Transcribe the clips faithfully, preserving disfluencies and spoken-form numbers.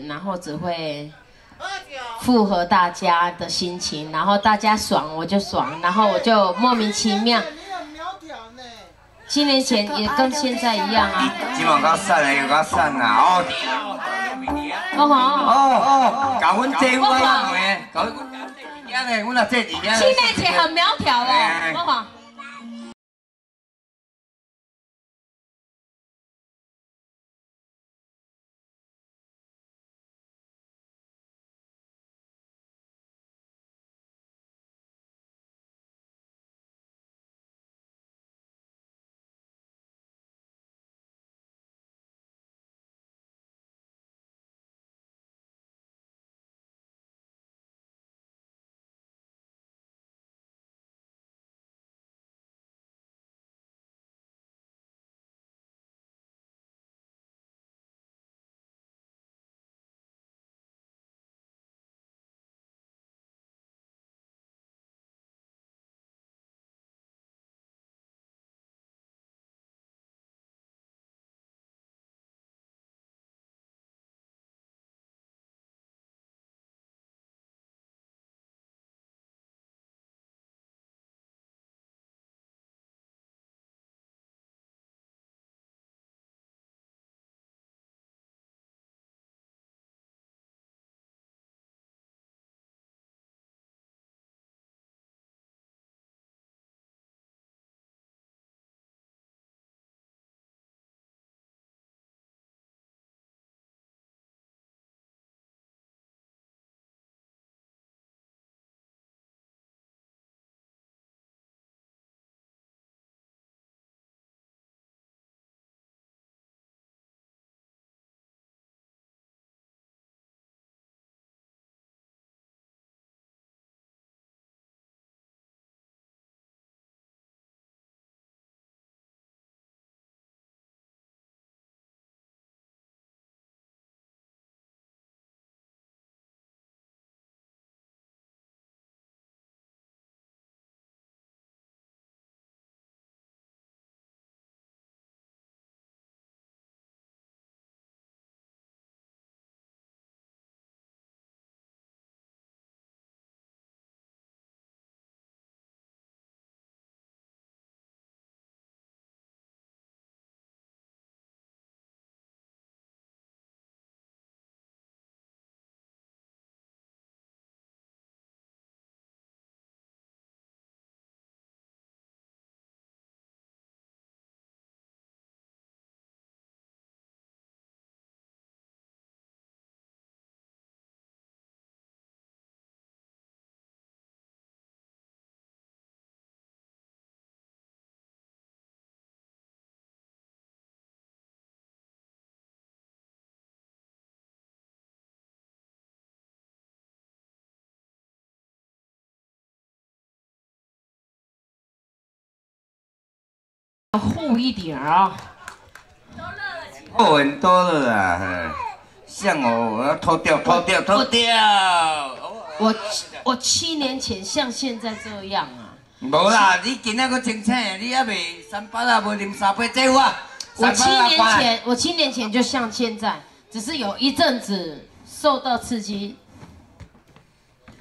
子，然后只会附和大家的心情，然后大家爽我就爽，然后我就莫名其妙。七年前也跟现在一样啊。今晚较瘦嘞，又较瘦啦，哦。哦吼。哦哦，搞阮姐我阿妹，搞阮弟弟嘞，阮阿姐弟弟。七年前很苗条哦，我讲。 厚一点啊，厚很多了啦。像我，我要脱掉，脱掉，脱掉。我我七年前像现在这样啊。无啦，你今仔个清醒，你还未三八啊，未零三八这我。我七年前，我七年前就像现在，只是有一阵子受到刺激，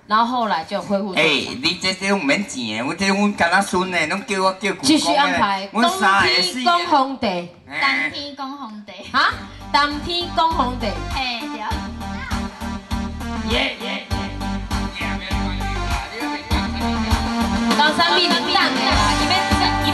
然后后来就恢复。哎，你这这拢免钱的，我这阮干阿孙的，拢叫我叫姑公的。继续安排，冬天讲皇帝，冬天讲皇帝，哈，冬天讲皇帝，嘿对。耶耶耶！讲啥物？你讲的。